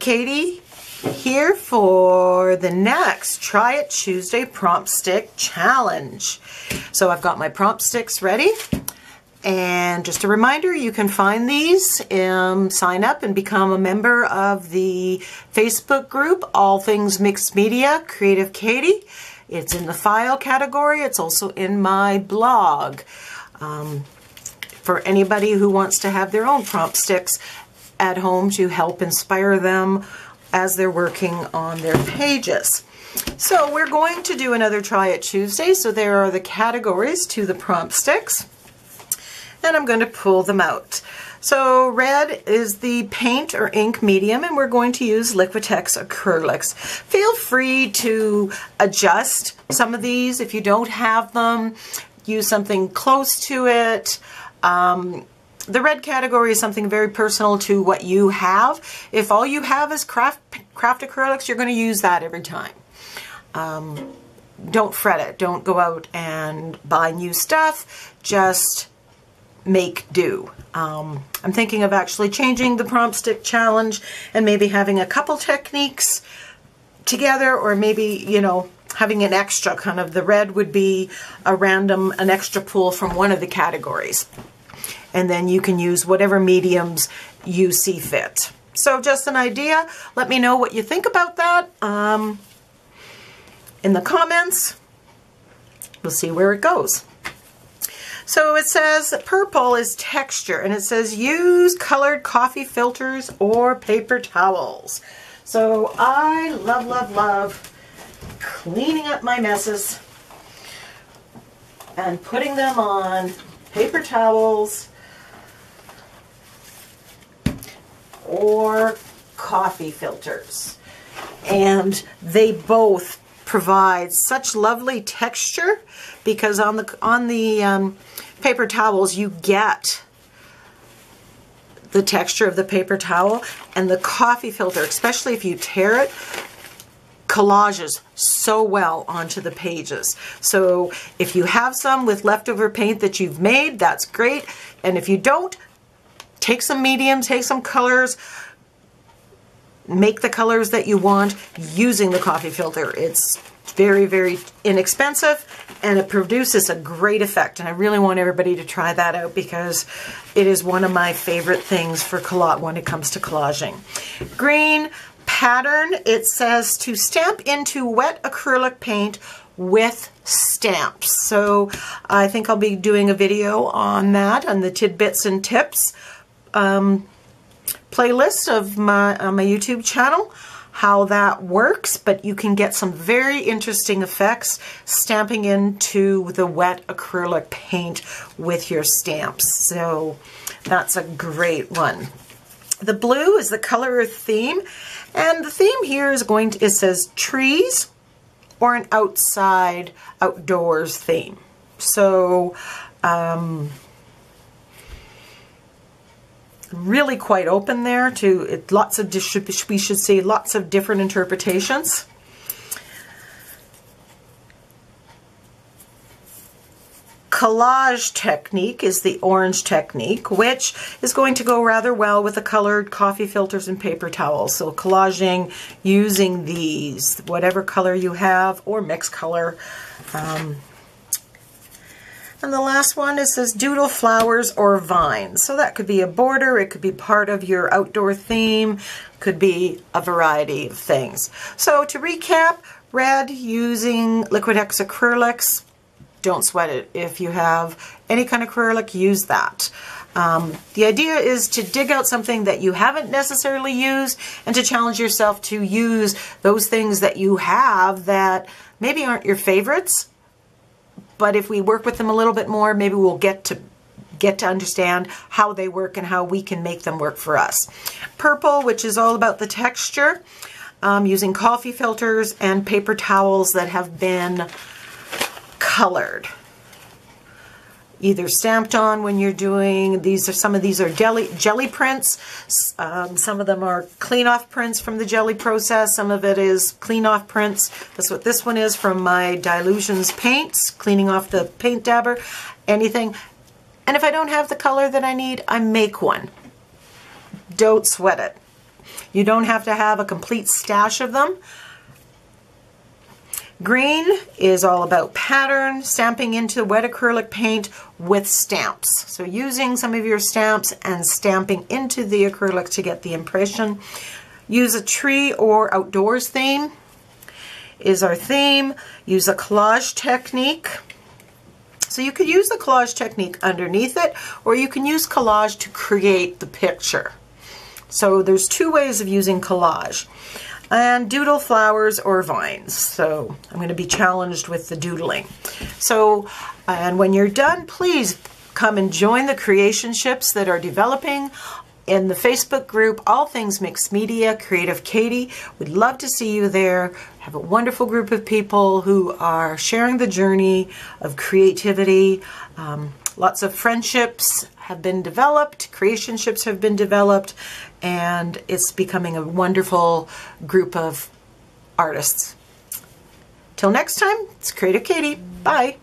CreativeKady here for the next Try It Tuesday Prompt Stick Challenge. So I've got my prompt sticks ready, and just a reminder, you can find these, sign up and become a member of the Facebook group, All Things Mixed Media, CreativeKady. It's in the file category. It's also in my blog for anybody who wants to have their own prompt sticks at home to help inspire them as they're working on their pages. So we're going to do another Try It Tuesday. So there are the categories to the prompt sticks, and I'm going to pull them out. So red is the paint or ink medium, and we're going to use Liquitex Acrylics. Feel free to adjust some of these. If you don't have them, use something close to it. The red category is something very personal to what you have. If all you have is craft acrylics, you're going to use that every time. Don't fret it. Don't go out and buy new stuff. Just make do. I'm thinking of actually changing the prompt stick challenge and maybe having a couple techniques together, or maybe, you know, having an extra kind of, the red would be a random, an extra pull from one of the categories. And then you can use whatever mediums you see fit. So just an idea. Let me know what you think about that in the comments. We'll see where it goes. So it says purple is texture, and it says use colored coffee filters or paper towels. So I love, love, love cleaning up my messes and putting them on paper towels or coffee filters, and they both provide such lovely texture, because on the paper towels you get the texture of the paper towel, and the coffee filter, especially if you tear it, collages so well onto the pages. So if you have some with leftover paint that you've made, that's great, and if you don't, take some mediums, take some colors, make the colors that you want using the coffee filter. It's very, very inexpensive, and it produces a great effect, and I really want everybody to try that out, because it is one of my favorite things for when it comes to collaging. Green pattern, it says to stamp into wet acrylic paint with stamps. So I think I'll be doing a video on that, on the tidbits and tips playlist of my YouTube channel, how that works. But you can get some very interesting effects stamping into the wet acrylic paint with your stamps. So that's a great one. The blue is the color or theme, and the theme here is it says trees or an outdoors theme. So really quite open there to it. We should see lots of different interpretations. Collage technique is the orange technique, which is going to go rather well with the colored coffee filters and paper towels. So collaging using these, whatever color you have, or mixed color. And the last one is this doodle flowers or vines. So that could be a border, it could be part of your outdoor theme, could be a variety of things. So to recap, red using Liquitex acrylics. Don't sweat it. If you have any kind of acrylic, use that. The idea is to dig out something that you haven't necessarily used, and to challenge yourself to use those things that you have that maybe aren't your favorites, but if we work with them a little bit more, maybe we'll get to understand how they work and how we can make them work for us. Purple, which is all about the texture, using coffee filters and paper towels that have been colored, either stamped on when you're doing these. Some of these are jelly prints, some of them are clean off prints from the jelly process, some of it is clean off prints. That's what this one is, from my Dilutions paints, cleaning off the paint dabber, anything. And if I don't have the color that I need, I make one. Don't sweat it. You don't have to have a complete stash of them. Green is all about pattern, stamping into wet acrylic paint with stamps. So using some of your stamps and stamping into the acrylic to get the impression. Use a tree or outdoors theme is our theme. Use a collage technique. So you could use the collage technique underneath it, or you can use collage to create the picture. So there's two ways of using collage. And doodle flowers or vines. So I'm going to be challenged with the doodling. So, and when you're done, please come and join the creationships that are developing in the Facebook group, All Things Mixed Media, Creative Katie. We'd love to see you there. Have a wonderful group of people who are sharing the journey of creativity. Lots of friendships have been developed, creationships have been developed, and it's becoming a wonderful group of artists. Till next time, it's Creative Katie. Bye.